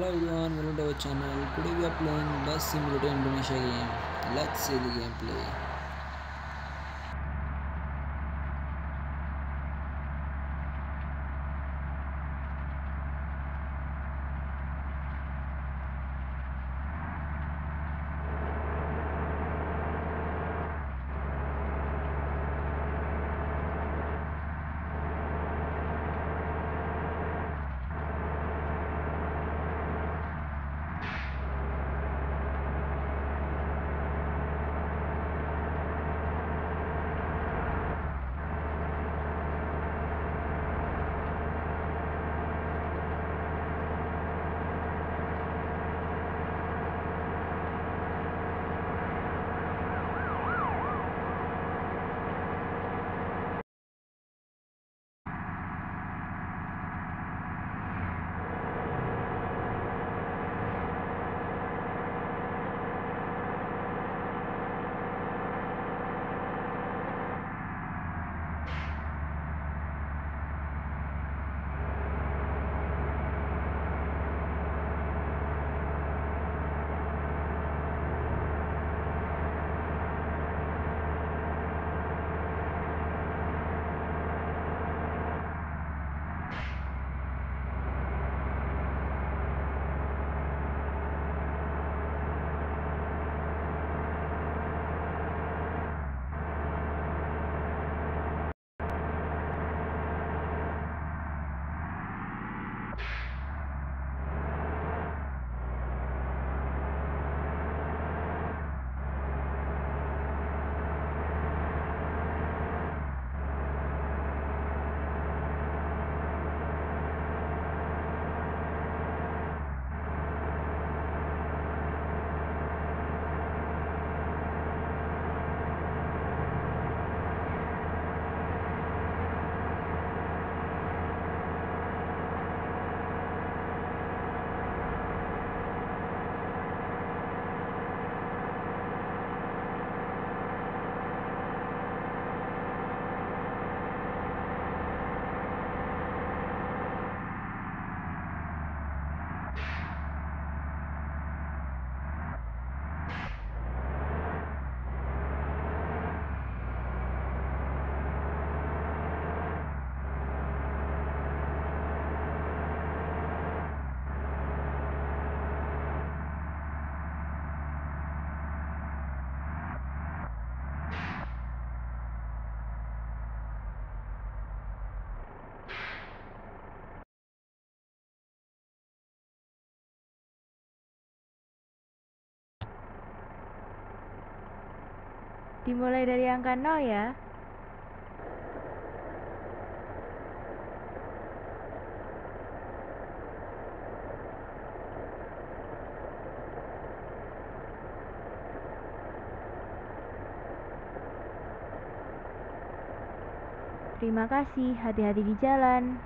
Hello everyone, welcome to our channel. Today we are playing Bus Simulator Indonesia game. Let's see the gameplay. Dimulai dari angka 0 ya. Terima kasih, hati-hati di jalan.